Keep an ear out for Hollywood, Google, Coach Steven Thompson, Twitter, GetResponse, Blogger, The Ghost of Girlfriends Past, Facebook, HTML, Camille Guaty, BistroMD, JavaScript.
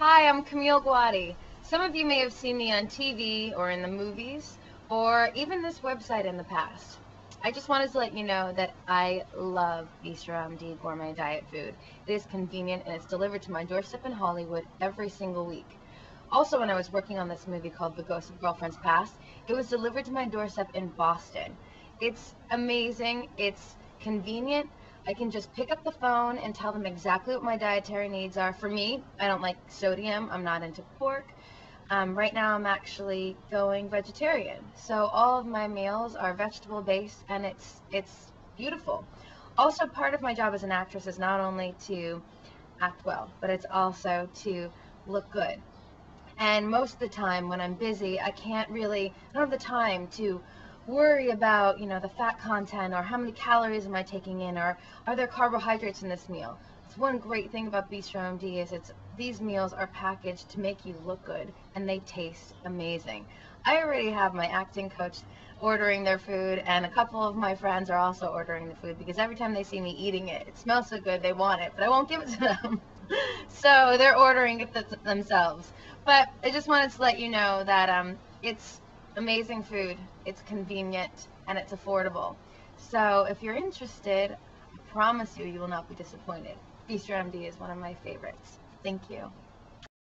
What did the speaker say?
Hi, I'm Camille Guaty. Some of you may have seen me on TV or in the movies or even this website in the past. I just wanted to let you know that I love BistroMD gourmet diet food. It is convenient and it's delivered to my doorstep in Hollywood every single week. Also, when I was working on this movie called The Ghost of Girlfriends Past, it was delivered to my doorstep in Boston. It's amazing. It's convenient. I can just pick up the phone and tell them exactly what my dietary needs are. For me, I don't like sodium. I'm not into pork. Right now I'm actually going vegetarian. So all of my meals are vegetable based and it's beautiful. Also, part of my job as an actress is not only to act well, but it's also to look good. And most of the time when I'm busy, I don't have the time to worry about, the fat content or how many calories am I taking in or are there carbohydrates in this meal. It's one great thing about BistroMD is these meals are packaged to make you look good and they taste amazing. I already have my acting coach ordering their food and a couple of my friends are also ordering the food because every time they see me eating it, it smells so good they want it, but I won't give it to them. So they're ordering it themselves. But I just wanted to let you know that it's amazing food, it's convenient, and it's affordable. So if you're interested, I promise you, you will not be disappointed. BistroMD is one of my favorites. Thank you.